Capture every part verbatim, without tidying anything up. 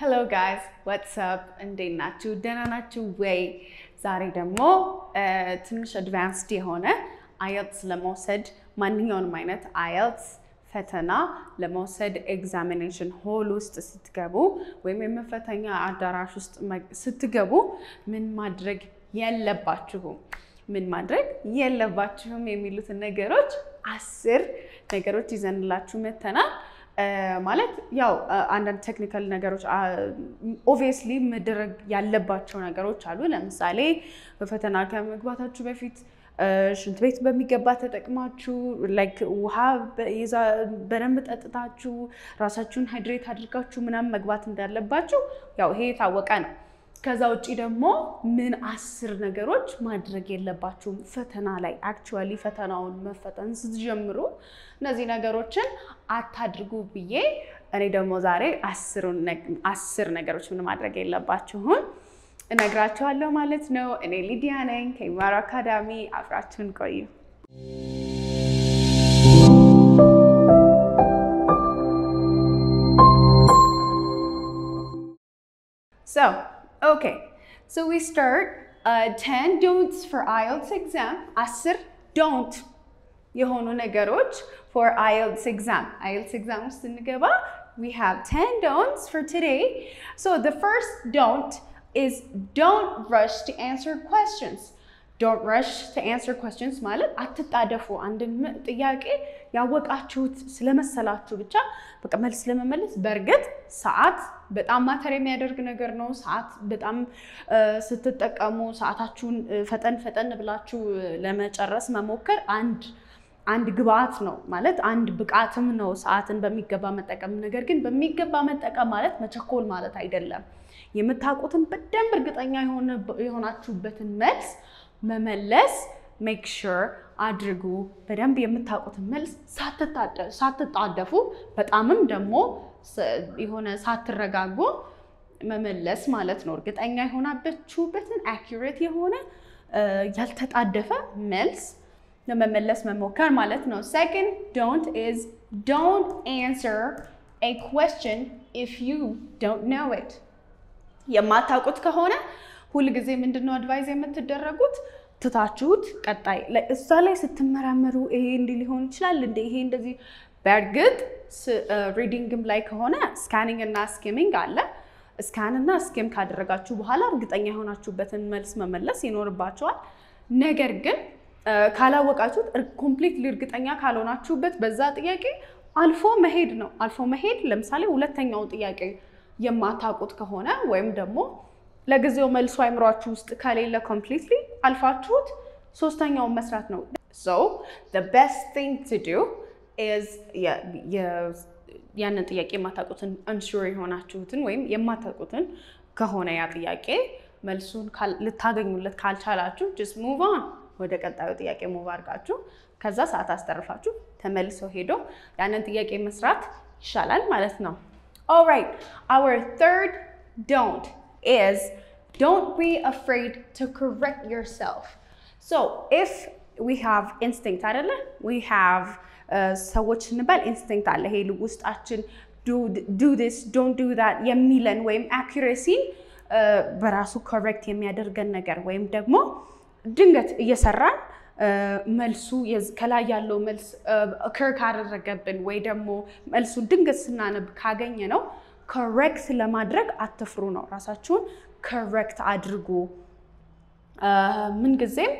Hello guys what's up and నచ్చు డెననచ్చు వే ዛሬ ደግሞ ትንሽ አድቫንስድ የሆነ አይኤልቲኤስ ለመውሰድ ማንኛውንም አይነት አይኤልቲኤስ ፈተና ለመውሰድ ኤግዛሚኔሽን ሆል ውስጥ ስትገቡ ወይም የመፈተኛ አዳራሽ ውስጥ ስትገቡ ምን ማድረግ የለባችሁም ምን ማድረግ የለባችሁም የሚሉት ነገሮች አስር ነገሮች ይዘንላችሁ መተናል ማለት ያው አንዳንድ ቴክኒካል ነገሮች obviously መድረግ ያለባቸው ነገሮች አሉ ለምሳሌ በፈተና ከመግባታችሁ በፊት ሽንት ቤት በሚገባ ተጠቅማችሁ like ውሃ ይዛ በደንብ ጠጥታችሁ ራሳችሁን ሃይድሬት አድርጋችሁ ምናም መግባት እንዳለባችሁ ያው ይሄ ታወቀ ነው ከዛው እጪ ደግሞ ምን አስር ነገሮች ማድረግ የለባችሁም ፈተና ላይ actually ፈተናውን መፈተን ስትጀምሩ እነዚህ ነገሮችን አታድርጉ ብዬ እኔ ደግሞ ዛሬ አስር ነገሮች ምን ማድረግ የለባችሁም እነግራችኋለሁ ማለት ነው እኔ ሊዲያ ነኝ ከይማሩ አካዳሚ አፍራችሁን ቆዩ So Okay, so we start uh, ten don'ts for IELTS exam. Asir don't. Yehono negaroch for IELTS exam. IELTS exam ustinigeba. We have ten don'ts for today. So the first don't is don't rush to answer questions. Don't rush to answer questions. Malat atitadafu andin tiyaqe ያወቃችሁት ስለመሰላችሁ ብቻ በቃ መልስ ለመመለስ በርግጥ ሰዓት በጣም ማተር የሚያደርግ ነገር ነው ሰዓት በጣም ስትጠቀሙ ሰዓታችሁን ፈጠን ፈጠን ብላችሁ ለመጨረስ መሞከር አንድ አንድ ግባት ነው ማለት አንድ ብቃትም ነው ሰዓትን በሚገባ መጠቀም ነገር ግን በሚገባ መጠቀም ማለት መቸኮል ማለት አይደለም የምታቁትን በደም እርግጠኛ የሆነ የሆናችሁበትን መልስ መመለስ make sure አድርጉ በደንብ የምታውቁትን መልስ ሳትጣደፉ በጣምም ደሞ የሆነ ሳትረጋጉ መመለስ ማለት ነው እርግጠኛ የሆናችሁበትን accurate የሆነ ያልተጣደፈ መልስ ለመመለስ መሞከር ማለት ነው second don't is don't answer a question if you don't know it የማታውቁት ከሆነ ሁሉ ጊዜ ምንድነው advice የምትደረጉት ተታችሁት ቀጣይ ለእሷ ላይ ስትመረመሩ ይሄ እንዴ ሊሆን ይችላል እንዴ ይሄ እንደዚህ በርግጥ ሪዲንግም ላይ ከሆነ ስካኒንግ እና ስኪሚንግ አለ ስካን እና ስኪም ካደረጋችሁ በኋላ እርግጠኛ ሆናችሁበትን መልስ መመለስ ይኖርባችኋል ነገር ግን ካላወቃችሁት ኮምፕሊትሊ እርግጠኛ ካልሆናችሁበት በዛ ጥያቄ አልፎ መሄድ ነው አልፎ መሄድ ለምሳሌ ሁለተኛው ጥያቄ የማታውቁት ከሆነ ወይም ደግሞ ለጊዜው መልስ አይምሯችሁ ውስጥ ካለለ completely አልፋችሁት ሶስተኛው መስራት ነው so the best thing to do is ያንን ጥያቄ ማታቁትን unsure ሆናችሁትን ወይም የማታቁትን ከሆነ ያ ጥያቄ መልሱን ልታገኙለት ካልቻላችሁ just move on ወደ ቀጣዩ ጥያቄ move አድርጋችሁ ከዛ ሰዓት አስተርፋችሁ ተመልሶ ሄዶ ያንን ጥያቄ መስራት ይሻላል ማለት ነው all right our third don't is don't be afraid to correct yourself so if we have instinct አይደለ we have ሰዎች እንበል instinct አለ ይሄ ልውስጣችን do do this don't do that የሚለን ወይም accuracy በራሱ correct የሚያደርገን ነገር ወይም ደግሞ ድንገት እየሰራን መልሱ ከላይ ያለው መልስ occur ካደረገብን ወይ ደግሞ መልሱ ድንገት ስናነብ ካገኘ ነው correct ለማድረግ አትፍሩ ነው ራሳችሁን correct አድርጉ ምን ጊዜም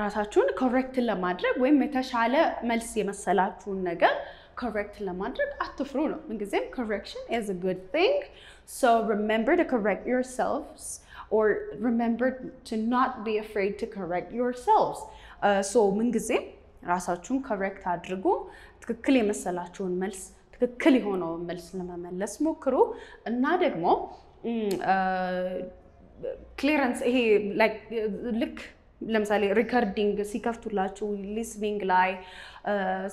ራሳችሁን correct ለማድረግ ወይም የተሻለ መልስ የመሰላችሁን ነገር correct ለማድረግ አትፍሩ ነው ምን ጊዜም correction is a good thing so remember to correct yourselves or remember to not be afraid to correct yourselves uh, so ምን ጊዜም ራሳችሁን correct አድርጉ ትክክል የመሰላችሁን መልስ ትክክል ሆኖ መልስ ለማመለስ ሞክሩ እና ደግሞ ክሊራንስ ይሄ like ልክ ለምሳሌ ሪካርዲንግ ሲከፍቱላችሁ ሊስኒንግ ላይ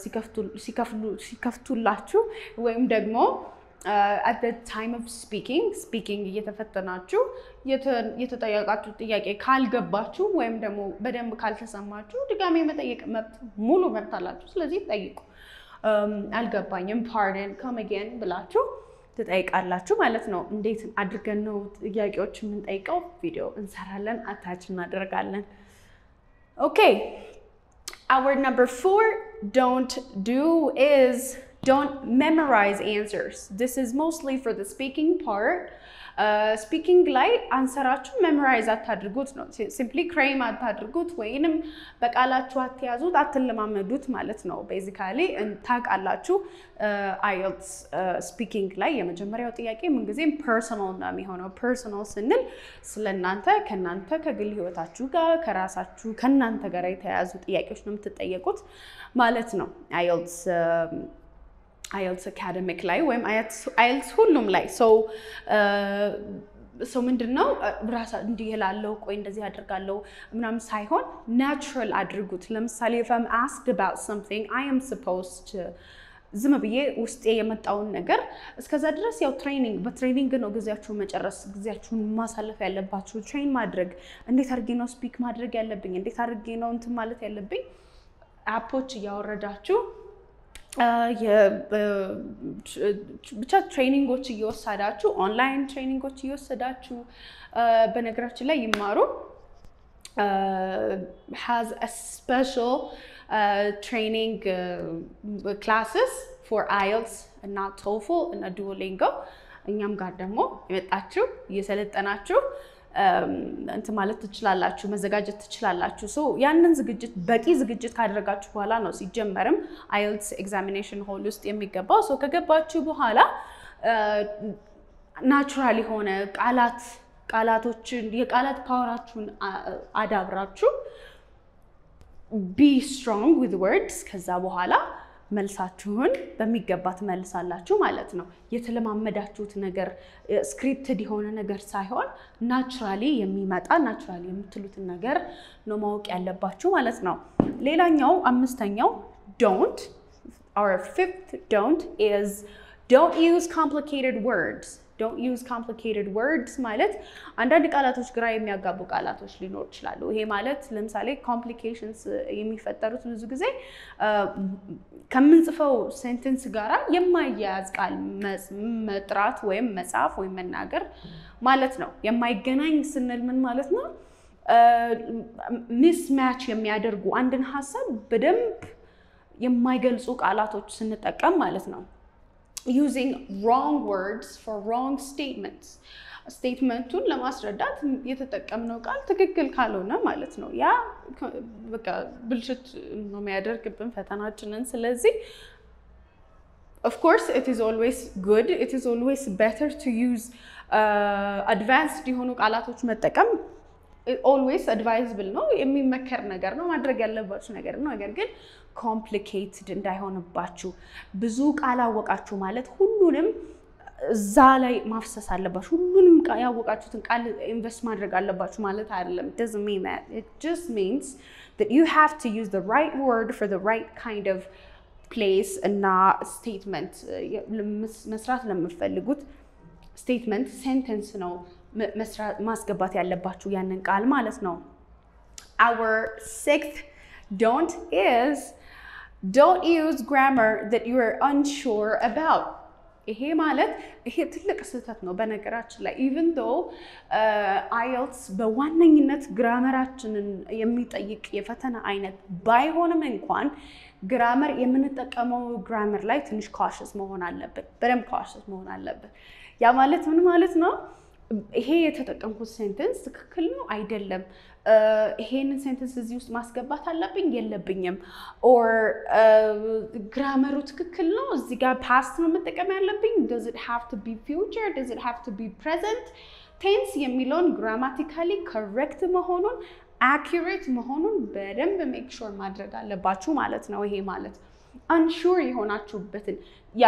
ሲከፍቱ ሲከፍሉ ሲከፍቱላችሁ ወይም ደግሞ at the time of speaking speaking እየተፈተናችሁ የተጠያቃችሁ ጥያቄ ካልገባችሁ ወይም ደግሞ በደንብ ካልተሰማችሁ ድጋሜ መጠየቅ መብት ሙሉ መብት አላችሁ ስለዚህ ጠይቁ አልገባኝም pardon come again ብላችሁ that I Arlachu, my let know, and dates and Adrican Yagochum and Ego video and Saralan attached another garland. Okay, our number four don't do is don't memorize answers. This is mostly for the speaking part. Uh, speaking like answerachu memorize atadrgut no. Simply crime atadrgut weinum bekalachu atyazut atlelamedut malet no. Basically and tag alachu uh, I E L T S uh, speaking like yemejemeriyaw tiyaqe min gizem personal na mihono personal sinil slenanta kenanta kegil hiwatachu ga kerasachu kenanta gar yetayazu tiyaqiyoch no mitteyequt malet no. I E L T S um, I E L T S academic life, when I E L T S hulum life. So, uh, so we don't know. Brasa dialallo, ko in dazi adrgallo. Mnam saihon natural adrgut. Lam sali if I'm asked about something, I am supposed to. Zima biye ust eyamat aun nagar. Iskaza adras yaw training, but training gano gizachun macharas gizachun masal fella bachu train madrig. And they thargino speak madrig elabing. And they thargino unto malat elabing. Apoch yaw radachu. Uh, yeah, uh, bicha training go to your sadachu, online training go to your sadachu. Uh, Benegrachila Yimaru has a special uh, training uh, classes for I E L T S and not TOEFL and a Duolingo. Anyam gardamo, yet atru, yeselit anatru. Um, and to malet to chalalachu, mazagajet to chalalachu. So, Yandan's gadget, Becky's gadget, Kadragachu, Halano, see Jim Maram, I E L T S examination holust, Yamigabo, so Kagabachu Buhala, naturally hone, Kalat, Kalatochun, Yakalat Parachun Adabrachu. Be strong with words, Kazabuhala, Melsachun, the Migabat Melsalachu, Malatno, Yetelama Medachut Nagar, scripted Hona Nagar Sihon, naturally, Yemimata, naturally, Mtulut Nagar, Nomok Alabachu, Malatno. Leila Nyo, Amistano, don't. Our fifth don't is don't use complicated words. Don't use complicated words, Malat. And that Kalatush Graim Yagabu Kalatush Linochilalu. He Malat, Lemsale, complications, Emi Fetaru Zuze, comments of a sentence Gara, Yemayaz Kal Mes Metrat, Wem Mesaf, Women Nagar, Malat no. Yemay Ganang Sinelman Malat no. Mismatch Yemyadar Guandan Hasab, Bedimp Yemagal Suk Alatuch Sinetakam Malat no. Using wrong words for wrong statements. A statement to ለማስረዳት የተጠቀምነው ቃል ትክክል ካልሆነ ማለት ነው ያ በቃ ብልሽት ነው የሚያደርግብን ፈተናችንን ስለዚህ of course it is always good it is always better to use uh, advanced የሆኑ ቃላቶች መጠቀም always advisable ነው የሚመከር ነገር ነው ማድረግ ያለባችሁ ነገር ነው ነገር ግን complicated እንዳይሆንባችሁ ብዙ ቃል አወቃችሁ ማለት ሁሉንም እዛ ላይ ማፍሰስ አለባችሁ ሁሉንም ቃል ያወቃችሁትን ቃል ኢንቨስት ማድረግ አለባችሁ ማለት አይደለም it doesn't mean that it just means that you have to use the right word for the right kind of place and not statement መስራት ለምፈልጉት statement sentence ነው ማስገባት ያለባችሁ ያንን ቃል ማለት ነው our sixth don't is don't use grammar that you are unsure about ይሄ ማለት ይሄ ትልቅ ስህተት ነው በነገራችን ላይ even though uh, I E L T S በዋነኝነት ግራመራችንን የሚጠይቅ የፈተና አይነት ባይሆንም እንኳን ግራመር የምንጠቀመው ግራመር ላይ ትንሽ cautious መሆን አለበት በደንብ cautious መሆን አለበት ያ ማለት ምን ማለት ነው ይሄ የተጠቀምኩት ሴንተንስ ትክክል ነው አይደለም ይሄንን ሴንተንስ እዚህ ውስጥ ማስገባት አለብኝ የለብኝም or ግራመሩ ትክክል ነው እዚህ ጋር past ነው መጠቀም ያለብኝ does it have to be future does it have to be present tense የሚለውን grammatically correct መሆኑን accurate መሆኑን በደንብ make sure ማድረግ አለባችሁ ማለት ነው ይሄ ማለት unsure የሆናችሁበትን ያ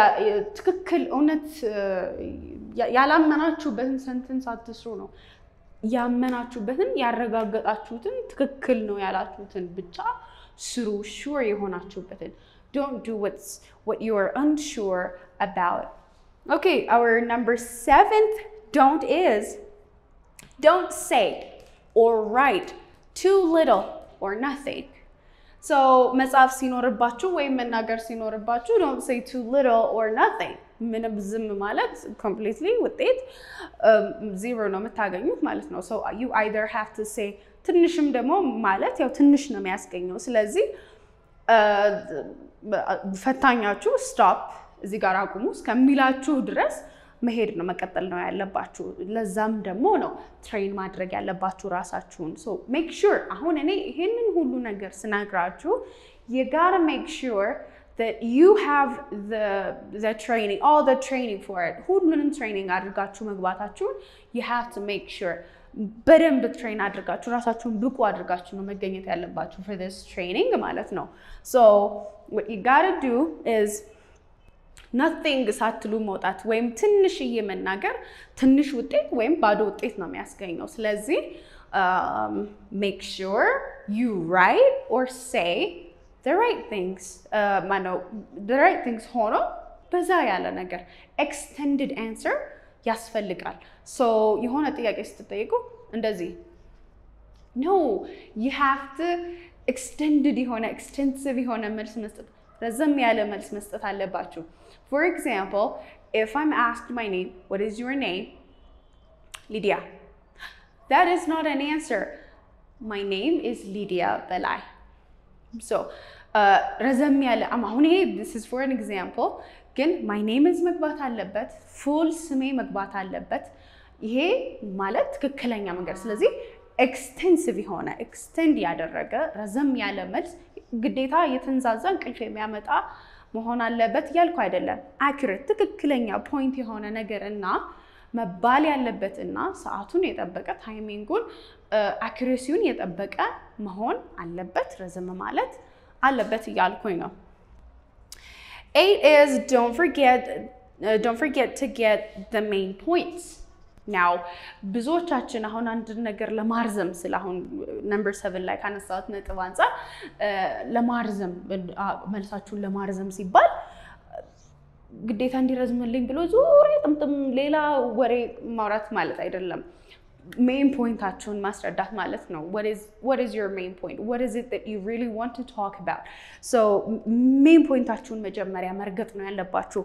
ትክክል እውነት ያላመናችሁበትን sentence አትስሩ ነው ያመናችሁበትን ያረጋጋጣችሁትን ትክክል ነው ያላችሁትን ብቻ ስሩ sure የሆናችሁበትን don't do what's what you are unsure about okay our number seventh don't is don't say or write too little or nothing So, don't say too little or nothing. منبزم مالت completely with it um, zero no متاغنيت مالت no. So you either have to say تنشم دمو مالت يو تنش نم ياسكنيو سلازي ፈታኛችሁ stop እዚህ ጋር አቁሙ እስከሚላችሁ ድረስ መሄድ ነው መቀጠል ነው ያለባችሁ ለዛም ደግሞ ነው ትሬን ማድረግ ያለባችሁ ራሳችሁን so make sure አሁን እኔ ይሄንን ሁሉ ነገር ስናግራችሁ you gotta make sure that you have the the training all the training for it ሁሉንም ትሬኒንግ አድርጋችሁ መግባታችሁ you have to make sure በደንብ ትሬን አድርጋችሁ ራሳችሁን ብቁ አድርጋችሁ ነው መገኘት ያለባችሁ for this training ማለት ነው so what you got to do is nothing ሳትሉ መውጣት ወይም ትንሽ እየመናገር ትንሽ ውጤት ወይም ባዶ ውጤት ነው የሚያስገኘው ስለዚህ make sure you write or say the right things uh ማነው the right things ሆኖ በዛ ያለ ነገር extended answer ያስፈልጋል so የሆነ ጥያቄ ስትጠይቁ እንደዚህ no you have to extended የሆነ extensive የሆነ መልስ መስጠት ረዘም ያለ መልስ መስጠት አለባችሁ for example if I'm asked my name what is your name Lydia that is not an answer my name is Lydia Belai so uh ረዘም ያለ አሁን ይሄ this is for an example ግን my name is መግባት አለበት full ስሜ መግባት አለበት ይሄ ማለት ትክክለኛ መንገር ስለዚህ extensive የሆነ extend ያደረገ ረዘም ያለ መልስ ግዴታ የተንዛዛን ቅልፍ የሚያመጣ መሆን አለበት ያልኩ አይደለም accurate ትክክለኛ point የሆነ ነገርና መባል ያለበትና ሰዓቱን የጠበቀ ታይሚንጉን accuracyውን የጠበቀ መሆን አለበት ረዘም ማለት አለበት ያልኩኝ ነው eight is don't forget uh, don't forget to get the main points now ብዙዎቻችን አሁን አንድ ነገር ለማርዘም ስለ አሁን number seven ላይ ካነሳሁት ነጥብ አንፃር ለማርዘም መልሳችሁን ለማርዘም ሲባል ግዴታ እንዲረዝምልኝ ብሎ ዙር ጥምጥም ሌላ ወሬ ማውራት ማለት አይደለም main poinታችሁን ማስረዳት ማለት ነው what is what is your main point what is it that you really want to talk about so main poinታችሁን መጀመሪያ መርገጥ ነው ያለባችሁ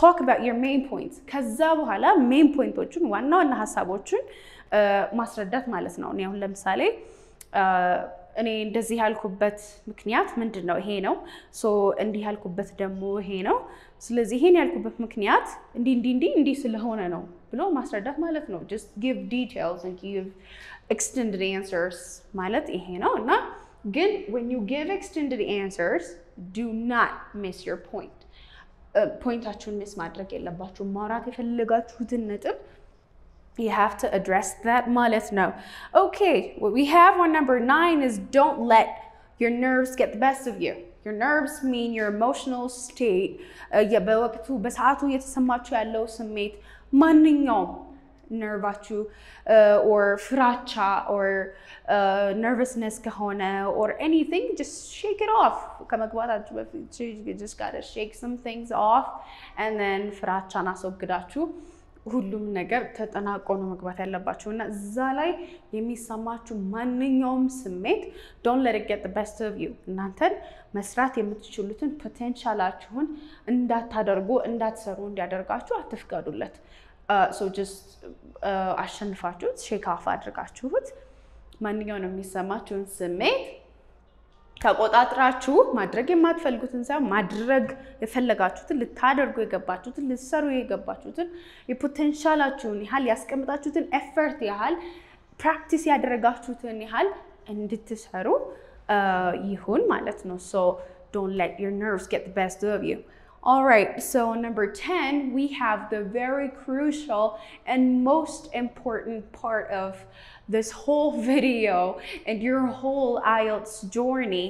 talk about your main points ከዛ በኋላ main pointዎችን ዋና ዋና ሐሳቦችን ማስረዳት ማለት ነው እኔ አሁን ለምሳሌ እኔ እንደዚህ ያልኩበት ምክንያት ምንድነው ይሄ ነው so እንዲህ ያልኩበት ደግሞ ይሄ ነው ስለዚህ ይሄን ያልኩበት ምክንያት እንዲ እንዲ እንዲ እንዲ ስለሆነ ነው ብሎ ማስረዳት ማለት ነው just give details and give extended answers ማለት ይሄ ነው እና ግን when you give extended answers do not miss your point uh, poinታችሁን miss ማድረግ የለባችሁ ማውራት የፈለጋችሁትን ነጥብ you have to address that ማለት ነው okay what we have on number nine is don't let your nerves get the best of you your nerves mean your emotional state የበወቅቱ በሰዓቱ የተሰማችሁ ያለው ስሜት ማንኛውም nervachu uh, or ፍራቻ or uh, nervousness ከሆነ or anything just shake it off ከመግባታችሁ በፊት you just gotta shake some things off and then ፍራቻን አስወግዳችሁ ሁሉም ነገር ተጠናቆ ነው መግባት ያለባችሁና እዛ ላይ የሚሰማችሁ ማንኛውም ስሜት don't let it get the best of you እናንተን መስራት የምትችሉትን ፖቴንሻላችሁን እንዳታደርጉ እንዳትሰሩ እንዲያደርጋችሁ አትፍቀዱለት so just አሸንፋችሁት shake off አድርጋችሁት ማንኛውም የሚሰማችሁን ስሜት ተቆጣጥራችሁ ማድረግ የማትፈልጉትን ሳይሆን ማድረግ የፈለጋችሁትን ልታደርጉ የገባችሁትን ልትሰሩ የገባችሁትን የፖቴንሻላችሁን ይሃል ያስቀምጣችሁትን ኤፈርት ይሃል ፕራክቲስ ያደረጋችሁትን ይሃል እንድትሰሩ ይሁን ማለት ነው so don't let your nerves get the best of you all right so number ten we have the very crucial and most important part of this whole video and your whole I E L T S journey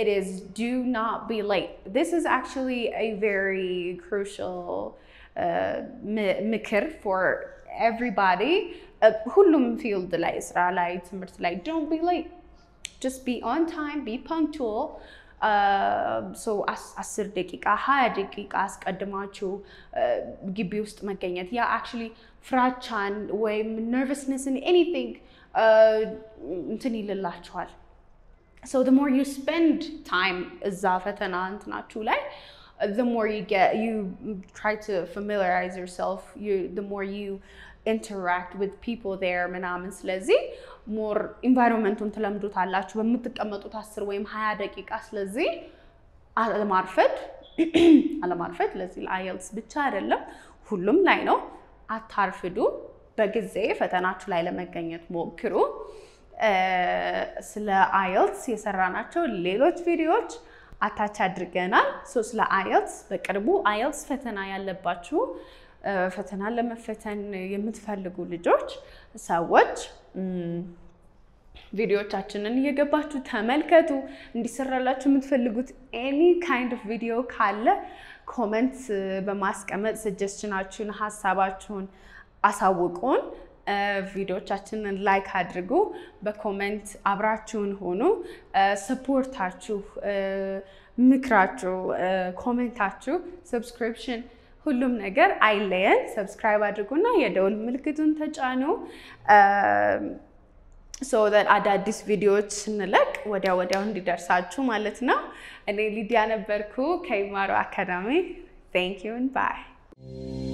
it is do not be late this is actually a very crucial uh mekr for everybody ሁሉም field ላይ ስራ ላይ ትምህርት ላይ don't be late just be on time be punctual uh so ten ደቂቃ twenty ደቂቃ አስቀድማችሁ ግቢ ውስጥ መገኘት ያ actually ፍራቻን ወይ nervousness and anything እንትን ይልላችኋል so the more you spend time እዛ ፈተና እንትናችሁ ላይ the more you get, you try to familiarize yourself, you the more you interact with people there. Menamen slezi more environmentun telemdotallachu bemtqemetu ten wayim twenty daqiqa slezi alamarfed alamarfed lezi I E L T S bicha adellem hullum lay no atarfedu በጊዜ ፈተናችሁ ላይ ለመገኘት ሞክሩ ስለ I E L T S የሰራናቸው ሌሎች ቪዲዮዎች አታች አድርገናል ሶ ስለ I E L T S በቅርቡ I E L T S ፈተና ያለባችሁ ፈተና ለመፈተን የምትፈልጉ ልጆች ሰዎች ቪዲዮዎቻችንን እየገባችሁ ተመልከቱ እንዲሰራላችሁ የምትፈልጉት any kind of video ካለ ኮሜንት በማስቀመጥ suggestionአችሁን ሐሳባችሁን አሳውቁን ቪዲዮዎቻችንን ላይክ አድርጉ በኮሜንት አብራችሁን ሆኑ ሰፖርታችሁ ምክራችሁ ኮሜንታችሁ ሰብስክሪፕሽን ሁሉም ነገር አይለየን ሰብስክራይብ አድርጉና የደውል ምልክቱን ተጫኑ so that አዳዲስ ቪዲዮዎች ስንለቅ ወዲያው ወዲያው እንዲደርሳችሁ ማለት ነው እኔ ሊዲያ ነበርኩ ከይማሩ አካዳሚ thank you and bye